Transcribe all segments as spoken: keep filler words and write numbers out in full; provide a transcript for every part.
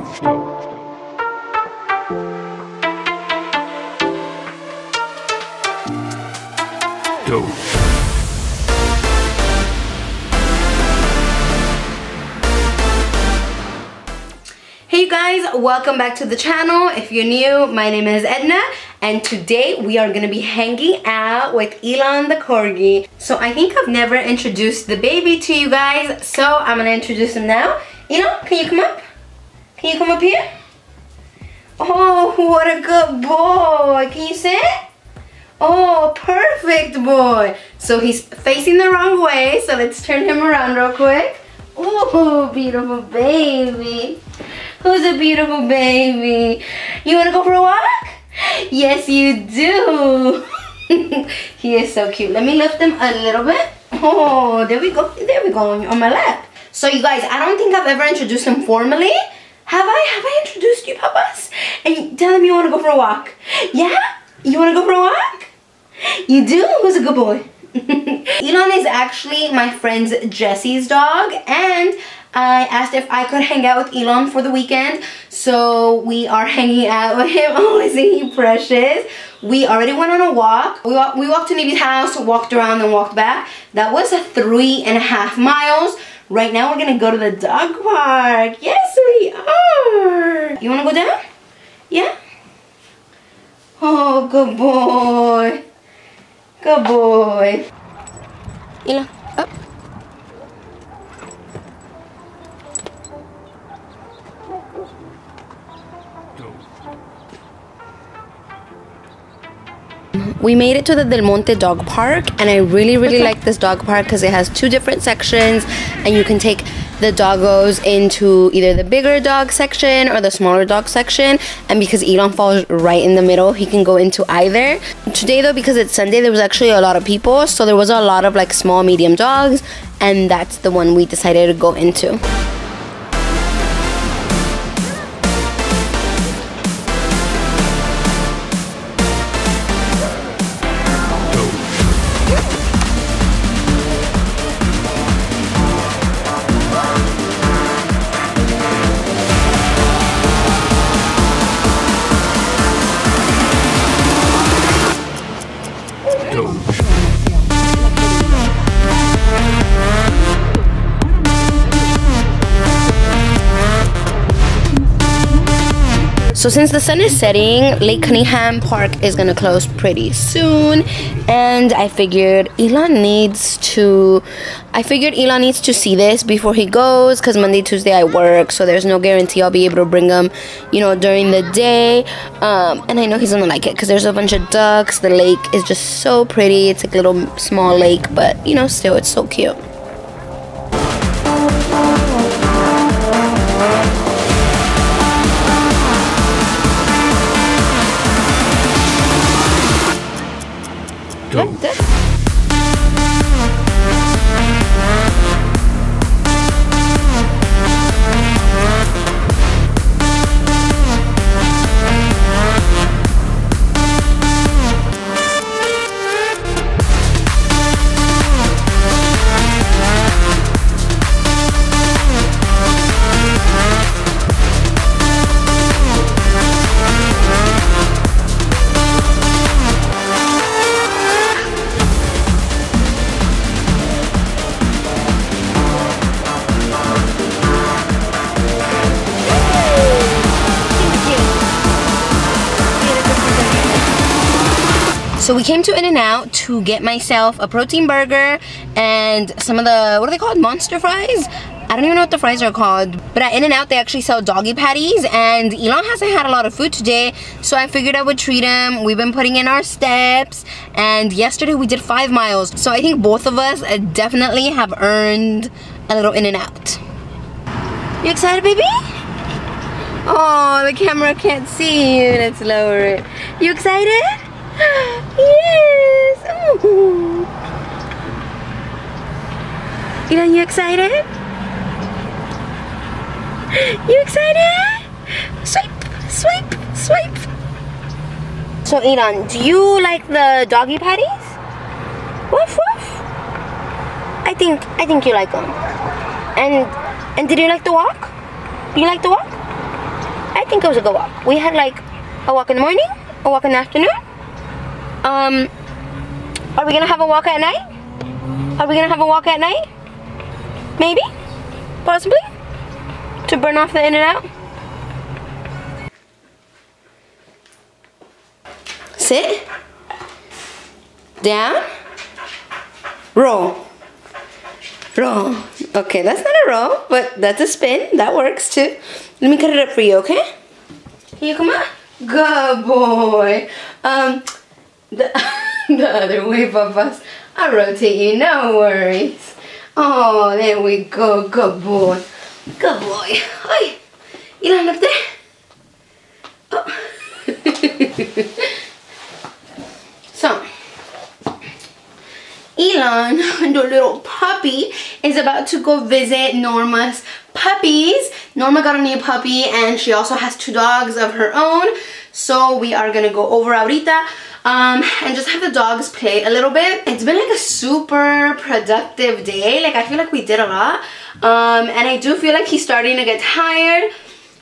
Hey you guys, welcome back to the channel. If you're new, my name is Edna. And today we are gonna be hanging out with Elon the Corgi. So I think I've never introduced the baby to you guys, so I'm gonna introduce him now. Elon, can you come up? Can you come up here? Oh, what a good boy. Can you sit? Oh, perfect boy. So he's facing the wrong way, so let's turn him around real quick. Oh, beautiful baby. Who's a beautiful baby? You wanna go for a walk? Yes, you do. He is so cute. Let me lift him a little bit. Oh, there we go. There we go, on my lap. So you guys, I don't think I've ever introduced him formally. Have I? Have I introduced you, papas? And you tell him you want to go for a walk. Yeah? You want to go for a walk? You do? Who's a good boy? Elon is actually my friend's Jesse's dog, and I asked if I could hang out with Elon for the weekend, so we are hanging out with him. Oh, isn't he precious? We already went on a walk. We, walk, we walked to Nibi's house, walked around, and walked back. That was a three and a half miles. Right now, we're gonna go to the dog park. Yes, we are. You wanna go down? Yeah? Oh, good boy. Good boy. Elon, up. We made it to the Del Monte dog park, and I really really like this dog park because it has two different sections, and you can take the doggos into either the bigger dog section or the smaller dog section, and because Elon falls right in the middle, he can go into either. Today though, because it's Sunday, there was actually a lot of people, so there was a lot of like small medium dogs, and that's the one we decided to go into. So since the sun is setting, Lake Cunningham Park is gonna close pretty soon, and I figured Elon needs to I figured Elon needs to see this before he goes, because Monday, Tuesday I work, so there's no guarantee I'll be able to bring him, you know, during the day. Um, and I know he's gonna like it because there's a bunch of ducks. The lake is just so pretty. It's like a little small lake, but you know, still it's so cute. Go. So we came to In-N-Out to get myself a protein burger and some of the, what are they called, monster fries? I don't even know what the fries are called. But at In-N-Out they actually sell doggy patties, and Elon hasn't had a lot of food today, so I figured I would treat him. We've been putting in our steps, and yesterday we did five miles. So I think both of us definitely have earned a little In-N-Out. You excited, baby? Oh, the camera can't see you. Let's lower it. You excited? Yes! Ooh. Elon, you excited? You excited? Swipe, swipe, swipe. So Elon, do you like the doggy patties? Woof woof. I think I think you like them. And and did you like the walk? Do you like the walk? think it was a good walk. We had like a walk in the morning, a walk in the afternoon. Um, are we gonna have a walk at night? Are we gonna have a walk at night? Maybe? Possibly? To burn off the In-N-Out? Sit. Down. Roll. Roll. Okay, that's not a roll, but that's a spin. That works too. Let me cut it up for you, okay? Can you come on? Good boy. Um, the, the other way, Papas. I'll rotate you, no worries. Oh, there we go. Good boy. Good boy. Hi. Elon up there. Oh. So, Elon, the little puppy, is about to go visit Norma's puppies. Norma got a new puppy and she also has two dogs of her own. So we are gonna go over ahorita um, and just have the dogs play a little bit. It's been like a super productive day. Like I feel like we did a lot. Um, and I do feel like he's starting to get tired,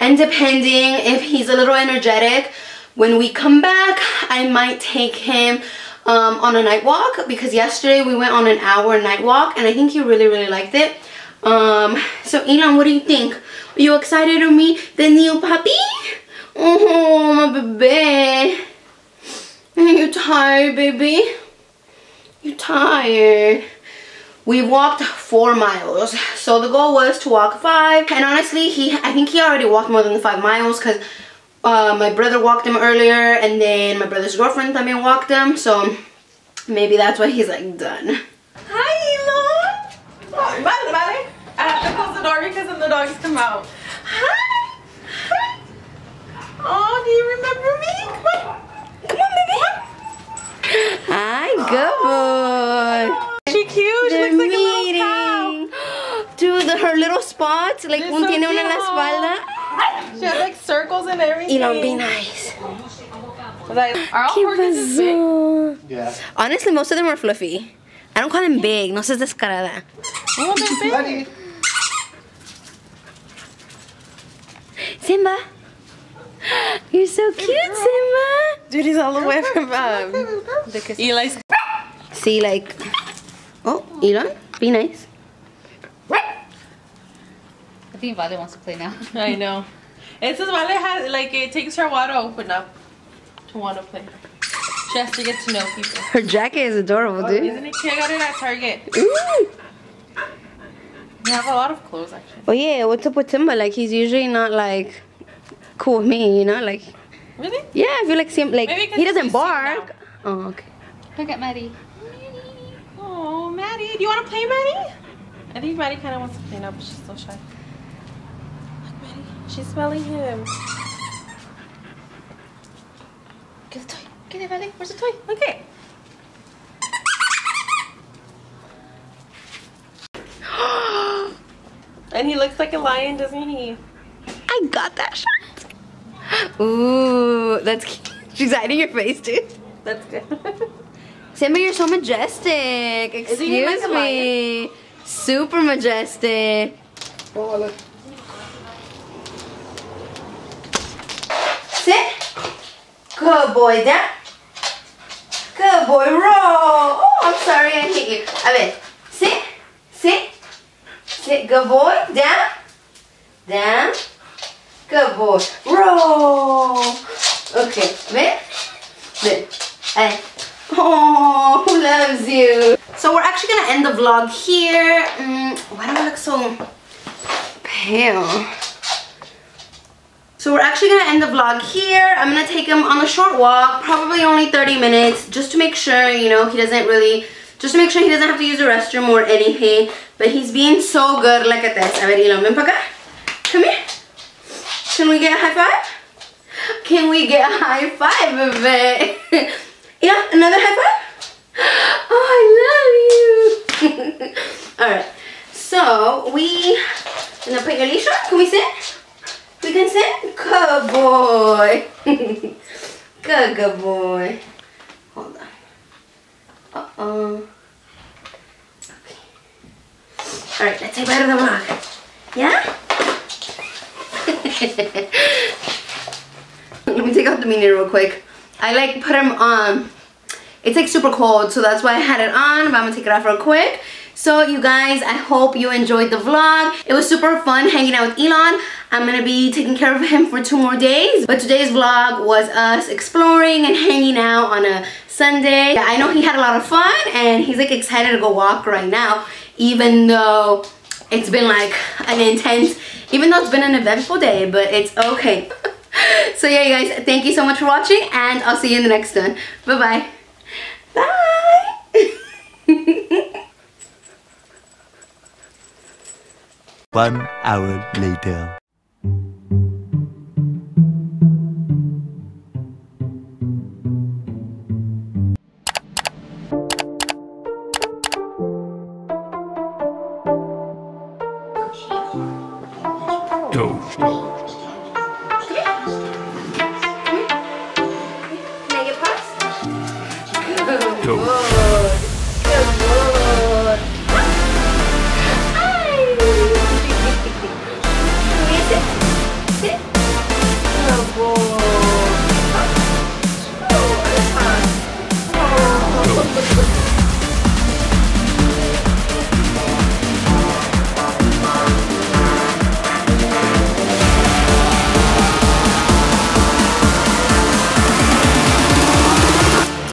and depending if he's a little energetic, when we come back, I might take him um, on a night walk, because yesterday we went on an hour night walk and I think he really, really liked it. Um, so Elon, what do you think? Are you excited to meet the new puppy? Oh, my baby. You tired, baby? You tired? We walked four miles. So the goal was to walk five. And honestly, he I think he already walked more than five miles because Uh, my brother walked him earlier, and then my brother's girlfriend también walked him, so maybe that's why he's like done. Hi, Elon! Oh, vale, vale. I have to close the door because then the dogs come out. Hi! Hi! Oh, do you remember me? Come on, come on, baby. Hi, good boy. Oh, she cute. She looks like a little cow. Dude, the, her little spots, like un tiene una en la espalda. She has like circles and everything. Elon, be nice. Like, are all horses big? Yeah. Honestly, most of them are fluffy. I don't call them big. No seas descarada. Oh, they're big. Simba. You're so cute, Simba. Dude, he's all the way from um, the Eli's. See, like. Oh, Elon, be nice. I think Vale wants to play now. I know. It says Vale has, like, it takes her a while to open up to want to play. She has to get to know people. Her jacket is adorable, oh, dude. Isn't it? I got it at Target. Ooh. We have a lot of clothes, actually. Oh, yeah. What's up with Simba? Like, he's usually not, like, cool with me, you know? Like, really? Yeah, I feel like, Sim, like he doesn't bark. Oh, okay. Look at Maddie. Maddie. Oh, Maddie. Do you want to play, Maddie? I think Maddie kind of wants to play now, but she's still shy. She's smelling him. Get the toy. Get it, Vale. Where's the toy? Look at it. And he looks like a lion, doesn't he? I got that shot. Ooh, that's cute. She's hiding your face, dude. That's good. Simba, you're so majestic. Excuse like me. Super majestic. Oh, look. Sit. Good boy, down. Good boy, roll. Oh, I'm sorry, I hit you. I mean, sit, sit, sit. Good boy, down, down. Good boy, roll. Okay, wait, wait. Hey. Oh, who loves you? So we're actually gonna end the vlog here. Mm, why do I look so pale? So we're actually gonna end the vlog here. I'm gonna take him on a short walk, probably only thirty minutes, just to make sure, you know, he doesn't really, just to make sure he doesn't have to use the restroom or anything. But he's being so good. Look at this. A ver, Elon, ven para acá. Come here. Can we get a high five? Can we get a high five of it? Yeah, another high five? Oh, I love you. All right, so we, gonna put your leash on. Can we sit? We can sit? Good boy. Good, good boy. Hold on. Uh-oh. Okay. All right, let's take a bite of the vlog. Yeah? me take out the beanie real quick. I like put them on. It's like super cold, so that's why I had it on, but I'm gonna take it off real quick. So you guys, I hope you enjoyed the vlog. It was super fun hanging out with Elon. I'm gonna be taking care of him for two more days. But today's vlog was us exploring and hanging out on a Sunday. I know he had a lot of fun and he's like excited to go walk right now, even though it's been like an intense, even though it's been an eventful day, but it's okay. So yeah, you guys, thank you so much for watching and I'll see you in the next one. Bye-bye. Bye. Bye. One hour later. Dope.